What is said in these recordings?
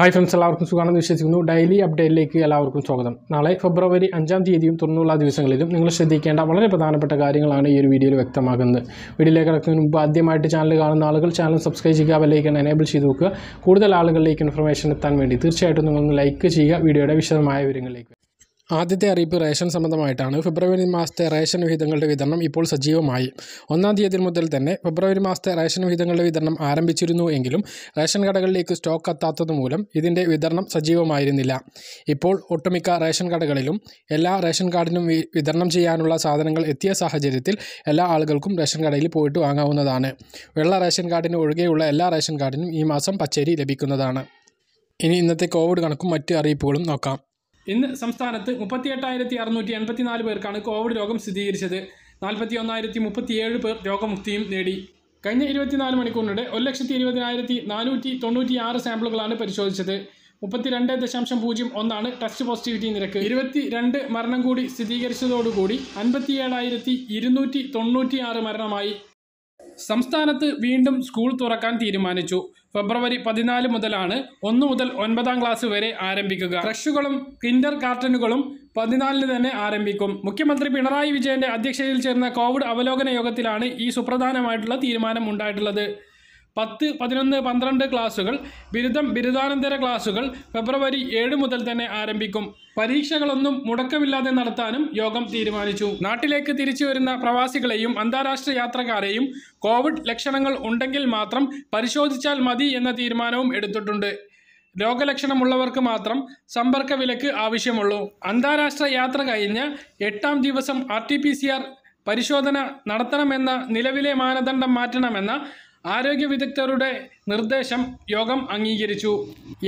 Hi friends, എല്ലാവർക്കും സുഖാണെന്ന് വിശ്വസിക്കുന്നു. Daily അപ്ഡേറ്റിലേക്ക് എല്ലാവർക്കും സ്വാഗതം. നാളെ ഫെബ്രുവരി 5 തീയതിയും 90 ദിവസങ്ങളിലും നിങ്ങൾ ശ്രദ്ധിക്കേണ്ട വളരെ പ്രധാനപ്പെട്ട കാര്യങ്ങളാണ് ഈ ഒരു വീഡിയോയിൽ വ്യക്തമാക്കുന്നത്. വീഡിയോയിലേക്ക് കടക്കുന്നതിന് മുമ്പ് ആദ്യമായിട്ട് ചാനൽ കാണുന്ന ആളുകൾ ചാനൽ സബ്സ്ക്രൈബ് ചെയ്യുക, ബെൽ ഐക്കൺ എനേബിൾ ചെയ്തു വെക്കുക. കൂടുതൽ ആളുകളിലേക്ക് ഇൻഫർമേഷൻ എത്താൻ വേണ്ടി തീർച്ചയായിട്ടും നിങ്ങൾ ഒന്ന് ലൈക്ക് ചെയ്യുക. വീഡിയോയുടെ വിശദമായ വിവരങ്ങളിലേക്ക് ആദ്യത്തെ അറിയിപ്പ് റേഷൻ സംബന്ധമായിട്ടാണ്. ഫെബ്രുവരി മാസത്തെ റേഷൻ വിഹിതങ്ങളുടെ വിതരണം ഇപ്പോൾ സജീവമായി. 1 തീയതി മുതൽ തന്നെ ഫെബ്രുവരി മാസത്തെ റേഷൻ വിഹിതങ്ങളുടെ വിതരണം ആരംഭിച്ചിരുന്നു എങ്കിലും റേഷൻ കടകളിലേക്ക് സ്റ്റോക്ക് എത്താത്തത് മൂലം ഇതിൻ്റെ വിതരണം സജീവമായിരുന്നില്ല. ഇപ്പോൾ ഒട്ടുമിക്ക റേഷൻ കടകളിലും എല്ലാ റേഷൻ കാർഡിനും വിതരണം ചെയ്യാനുള്ള സാധനങ്ങൾ എത്തിയ സാഹചര്യത്തിൽ എല്ലാ ആളുകൾക്കും റേഷൻ കടയിൽ പോയിട്ട് വാങ്ങാവുന്നതാണ്. വെള്ള റേഷൻ കാർഡിന് ഒഴികെയുള്ള എല്ലാ റേഷൻ കാർഡിനും ഈ മാസം പച്ചരി ലഭിക്കുന്നതാണ്. ഇനി ഇന്നത്തെ കോവിഡ് കണക്കും മറ്റ് അറിയിപ്പുകളും നോക്കാം. ഇന്ന് സംസ്ഥാനത്ത് 38,684 പേർക്കാണ് കോവിഡ് രോഗം സ്ഥിരീകരിച്ചത്. 41,037 പേർ രോഗമുക്തിയും നേടി. കഴിഞ്ഞ 24 മണിക്കൂറിനിടെ 1,20,496 സാമ്പിളുകളാണ് പരിശോധിച്ചത്. 32.01% ടെസ്റ്റ് പോസിറ്റിവിറ്റി നിരക്ക്. 22 മരണം കൂടി സ്ഥിരീകരിച്ചതോടുകൂടി 57,296 മരണമായി. സംസ്ഥാനത്ത് വീണ്ടും സ്കൂൾ തുറക്കാൻ തീരുമാനിച്ചു. ഫെബ്രുവരി 14 മുതലാണ് 1 മുതൽ 9 ക്ലാസ് വരെ ആരംഭിക്കുക. ഫ്രഷുകളും കിൻഡർ കാർട്ടനുകളും 14-ന് തന്നെ ആരംഭിക്കും. മുഖ്യമന്ത്രി പിണറായി വിജയന്റെ അധ്യക്ഷതയിൽ ചേർന്ന കോവിഡ് അവലോകന യോഗത്തിലാണ് ഈ സുപ്രധാനമായിട്ടുള്ള തീരുമാനം ഉണ്ടായിട്ടുള്ളത്. 10, 11, 12 ക്ലാസുകൾ, ബിരുദം ബിരുദാനന്തര ക്ലാസുകൾ ഫെബ്രുവരി 7 മുതൽ തന്നെ ആരംഭിക്കും. പരീക്ഷകളൊന്നും മുടക്കമില്ലാതെ നടത്താനും യോഗം തീരുമാനിച്ചു. നാട്ടിലേക്ക് തിരിച്ചു വരുന്ന പ്രവാസികളെയും അന്താരാഷ്ട്ര യാത്രക്കാരെയും കോവിഡ് ലക്ഷണങ്ങൾ ഉണ്ടെങ്കിൽ മാത്രം പരിശോധിച്ചാൽ മതി എന്ന തീരുമാനവും എടുത്തിട്ടുണ്ട്. രോഗലക്ഷണമുള്ളവർക്ക് മാത്രം സമ്പർക്ക വിലക്ക് ആവശ്യമുള്ളൂ. അന്താരാഷ്ട്ര യാത്ര കഴിഞ്ഞ് 8-ാം ദിവസം RT-PCR പരിശോധന നടത്തണമെന്ന നിലവിലെ മാനദണ്ഡം മാറ്റണമെന്ന ആരോഗ്യ വിദഗ്ധരുടെ നിർദ്ദേശം യോഗം അംഗീകരിച്ചു.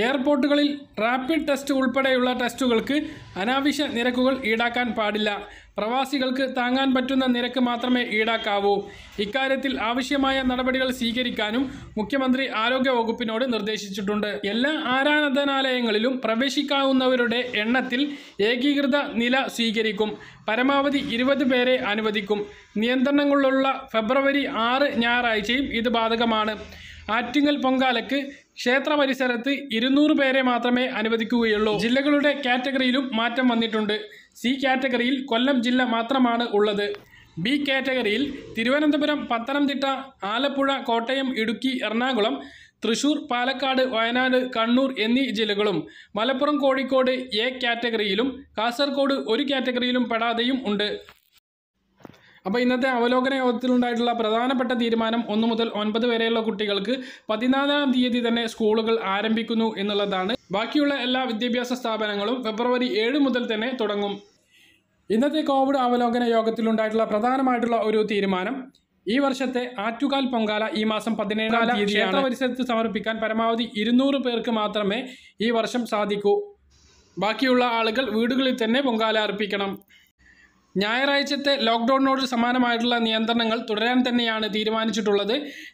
എയർപോർട്ടുകളിൽ റാപ്പിഡ് ടെസ്റ്റ് ഉൾപ്പെടെയുള്ള ടെസ്റ്റുകൾക്ക് അനാവശ്യ നിരക്കുകൾ ഈടാക്കാൻ പാടില്ല. പ്രവാസികൾക്ക് താങ്ങാൻ പറ്റുന്ന നിരക്ക് മാത്രമേ ഈടാക്കാവൂ. ഇക്കാര്യത്തിൽ ആവശ്യമായ നടപടികൾ സ്വീകരിക്കാനും മുഖ്യമന്ത്രി ആരോഗ്യ വകുപ്പിനോട് നിർദ്ദേശിച്ചിട്ടുണ്ട്. എല്ലാ ആരാധനാലയങ്ങളിലും പ്രവേശിക്കാവുന്നവരുടെ എണ്ണത്തിൽ ഏകീകൃത നില സ്വീകരിക്കും. പരമാവധി 20 പേരെ അനുവദിക്കും. നിയന്ത്രണങ്ങളുള്ള ഫെബ്രുവരി 6 ഞായറാഴ്ചയും ഇത് ബാധകമാണ്. ആറ്റിങ്ങൽ പൊങ്കാലയ്ക്ക് ക്ഷേത്ര പരിസരത്ത് 200 പേരെ മാത്രമേ അനുവദിക്കുകയുള്ളൂ. ജില്ലകളുടെ കാറ്റഗറിയിലും മാറ്റം വന്നിട്ടുണ്ട്. സി കാറ്റഗറിയിൽ കൊല്ലം ജില്ല മാത്രമാണ് ഉള്ളത്. ബി കാറ്റഗറിയിൽ തിരുവനന്തപുരം, പത്തനംതിട്ട, ആലപ്പുഴ, കോട്ടയം, ഇടുക്കി, എറണാകുളം, തൃശൂർ, പാലക്കാട്, വയനാട്, കണ്ണൂർ എന്നീ ജില്ലകളും മലപ്പുറം, കോഴിക്കോട് എ കാറ്റഗറിയിലും കാസർഗോഡ് ഒരു കാറ്റഗറിയിലും പെടാതെയും ഉണ്ട്. അപ്പോൾ ഇന്നത്തെ അവലോകന യോഗത്തിലുണ്ടായിട്ടുള്ള പ്രധാനപ്പെട്ട തീരുമാനം 1 മുതൽ 9 വരെയുള്ള കുട്ടികൾക്ക് 14-ാം തീയതി തന്നെ സ്കൂളുകൾ ആരംഭിക്കുന്നു എന്നുള്ളതാണ്. ബാക്കിയുള്ള എല്ലാ വിദ്യാഭ്യാസ സ്ഥാപനങ്ങളും ഫെബ്രുവരി 7 മുതൽ തന്നെ തുടങ്ങും. ഇന്നത്തെ കോവിഡ് അവലോകന യോഗത്തിലുണ്ടായിട്ടുള്ള പ്രധാനമായിട്ടുള്ള ഒരു തീരുമാനം, ഈ വർഷത്തെ ആറ്റുകാൽ പൊങ്കാല ഈ മാസം 17-ാം തീയതി ക്ഷേത്രപരിസരത്ത് സമർപ്പിക്കാൻ പരമാവധി 200 പേർക്ക് മാത്രമേ ഈ വർഷം സാധിക്കൂ. ബാക്കിയുള്ള ആളുകൾ വീടുകളിൽ തന്നെ പൊങ്കാല അർപ്പിക്കണം. ഞായറാഴ്ചത്തെ ലോക്ക്ഡൗണിനോട് സമാനമായിട്ടുള്ള നിയന്ത്രണങ്ങൾ തുടരാൻ തന്നെയാണ് തീരുമാനിച്ചിട്ടുള്ളത്.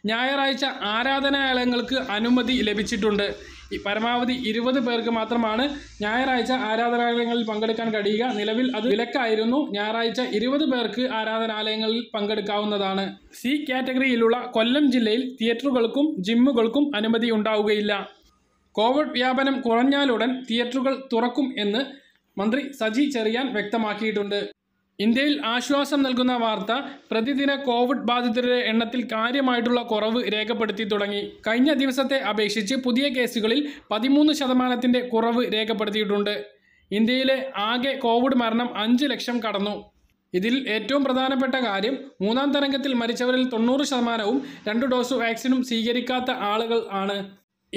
ഞായറാഴ്ച ആരാധനാലയങ്ങൾക്ക് അനുമതി ലഭിച്ചിട്ടുണ്ട്. പരമാവധി 20 പേർക്ക് മാത്രമാണ് ഞായറാഴ്ച ആരാധനാലയങ്ങളിൽ പങ്കെടുക്കാൻ കഴിയുക. നിലവിൽ അത് വിലക്കായിരുന്നു. ഞായറാഴ്ച 20 പേർക്ക് ആരാധനാലയങ്ങളിൽ പങ്കെടുക്കാവുന്നതാണ്. സി കാറ്റഗറിയിലുള്ള കൊല്ലം ജില്ലയിൽ തിയേറ്ററുകൾക്കും ജിമ്മുകൾക്കും അനുമതി ഉണ്ടാവുകയില്ല. കോവിഡ് വ്യാപനം കുറഞ്ഞാലുടൻ തിയേറ്ററുകൾ തുറക്കും എന്ന് മന്ത്രി സജി ചെറിയാൻ വ്യക്തമാക്കിയിട്ടുണ്ട്. ഇന്ത്യയിൽ ആശ്വാസം നൽകുന്ന വാർത്ത, പ്രതിദിന കോവിഡ് ബാധിതരുടെ എണ്ണത്തിൽ കാര്യമായിട്ടുള്ള കുറവ് രേഖപ്പെടുത്തി തുടങ്ങി. കഴിഞ്ഞ ദിവസത്തെ അപേക്ഷിച്ച് പുതിയ കേസുകളിൽ 13% കുറവ് രേഖപ്പെടുത്തിയിട്ടുണ്ട്. ഇന്ത്യയിലെ ആകെ കോവിഡ് മരണം 5 ലക്ഷം കടന്നു. ഇതിൽ ഏറ്റവും പ്രധാനപ്പെട്ട കാര്യം, 3-ാം തരംഗത്തിൽ മരിച്ചവരിൽ 90% രണ്ട് ഡോസ് വാക്സിനും സ്വീകരിക്കാത്ത ആളുകൾ ആണ്.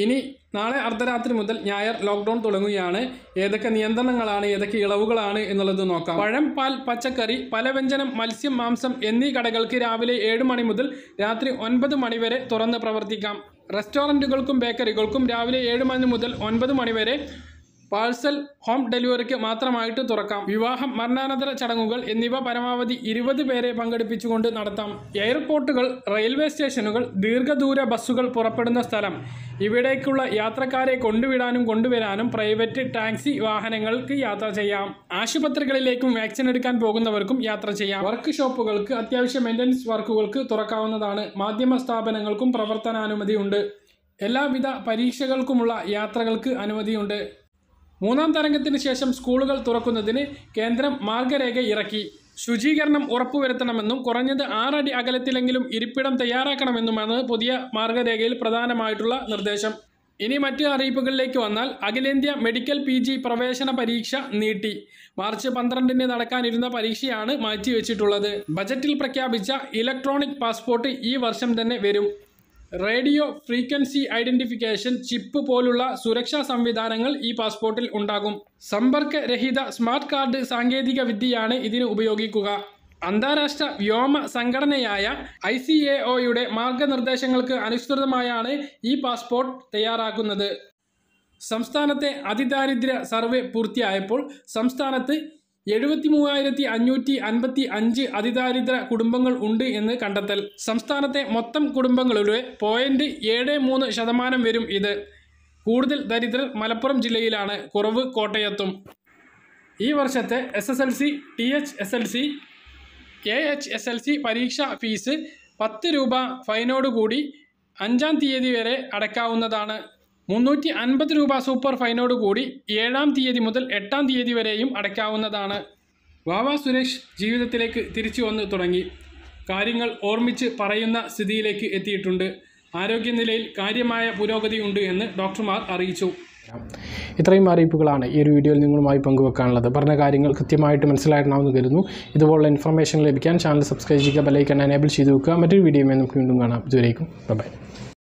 ഇനി നാളെ അർദ്ധരാത്രി മുതൽ ഞായർ ലോക്ക്ഡൗൺ തുടങ്ങുകയാണ്. ഏതൊക്കെ നിയന്ത്രണങ്ങളാണ്, ഏതൊക്കെ ഇളവുകളാണ് എന്നുള്ളത് നോക്കാം. പഴം, പാൽ, പച്ചക്കറി, പലവ്യഞ്ജനം, മത്സ്യം, മാംസം എന്നീ കടകൾക്ക് രാവിലെ 7 മണി മുതൽ രാത്രി 9 മണി വരെ തുറന്ന് പ്രവർത്തിക്കാം. റെസ്റ്റോറൻറ്റുകൾക്കും ബേക്കറികൾക്കും രാവിലെ 7 മണി മുതൽ 9 മണി വരെ പാഴ്സൽ ഹോം ഡെലിവറിക്ക് മാത്രമായിട്ട് തുറക്കാം. വിവാഹം, മരണാനന്തര ചടങ്ങുകൾ എന്നിവ പരമാവധി 20 പേരെ പങ്കെടുപ്പിച്ചുകൊണ്ട് നടത്താം. എയർപോർട്ടുകൾ, റെയിൽവേ സ്റ്റേഷനുകൾ, ദീർഘദൂര ബസ്സുകൾ പുറപ്പെടുന്ന സ്ഥലം, ഇവിടേക്കുള്ള യാത്രക്കാരെ കൊണ്ടുവിടാനും കൊണ്ടുവരാനും പ്രൈവറ്റ് ടാക്സി വാഹനങ്ങൾക്ക് യാത്ര ചെയ്യാം. ആശുപത്രികളിലേക്കും വാക്സിൻ എടുക്കാൻ പോകുന്നവർക്കും യാത്ര ചെയ്യാം. വർക്ക് ഷോപ്പുകൾക്ക്, അത്യാവശ്യ മെയിൻ്റനൻസ് വർക്കുകൾക്ക് തുറക്കാവുന്നതാണ്. മാധ്യമ സ്ഥാപനങ്ങൾക്കും പ്രവർത്തനാനുമതിയുണ്ട്. Elavida Parishagal Kumula Yatrakal Anavadiunde Munam Tarangatin Shesham Schoolgal Turakundadine Kendram Margarega Iraki Sujigarnam Orpu Vertanamandum Koranja the Ara di Agalatilangilum Iripidam Tayara Kanamandumana Podia Margaregel Pradana Maitula Nardesham Ini Matia Republic Vanal Agilendia Medical PG Praveshana Pariksha Niti March Pandrandine Narakan in the Parishiana Machi Vichitula de Budgetil Prakabija Electronic Passport E Versam than a Verum Radio Frequency Identification Chip Polula Sureksha Samvidanangal E Passportil Undagum Sambarka Rehida Smart Card Sangedika Vidiane Idin Ubiogi Kuga Andarashtra Vyoma Sangarneaya ICAO Yude Marga Nardeshangalka Anishturdamayane E Passport Tayarakunade Samstanate Adidaridra Survey Purtia Apol Samstanate Yeduati Anuti Anbati Anji Adidaridra Kudumbangal Undi in the Kantatel Samstanate Motam Kudumbangalude Poendi Yede Moon Shadamanam Verum either Kurdel Daridra Malapuram Jilailana Koravu Kotayatum E Varshate SSLC THSLC KHSLC Pariksha fees 10 Ruba Finodu Gudi Anjan Tiedi Vere Adakaunadana Munuti Anbat Ruba Super Finodu Gudi Yedam Tiedi Mudal Etan Tiedi Vereim Adakaunadana Vava Suresh Jiva Telek Tirichu on the Turangi Karingal Ormich Parayana Sidi Leki Eti Tunde Arokin Lil Karimaya Purogati Undu and Doctor Mar Arichu. ഇത്രയും അറിയിപ്പുകളാണ് ഈ ഒരു വീഡിയോയിൽ നിങ്ങളുമായി പങ്കുവെക്കാനുള്ളത്. പറഞ്ഞ കാര്യങ്ങൾ കൃത്യമായിട്ട് മനസ്സിലായിട്ടുണ്ടാവുമെന്ന് കരുതുന്നു. ഇതുപോലുള്ള ഇൻഫർമേഷൻ ലഭിക്കാൻ ചാനൽ സബ്സ്ക്രൈബ് ചെയ്യുക, ബെൽ ഐക്കൺ എനേബിൾ ചെയ്തു വെക്കുക. മറ്റൊരു വീഡിയോയിൽ നമുക്ക് വീണ്ടും കാണാം. ഇതുവരെയും ബൈ ബൈ.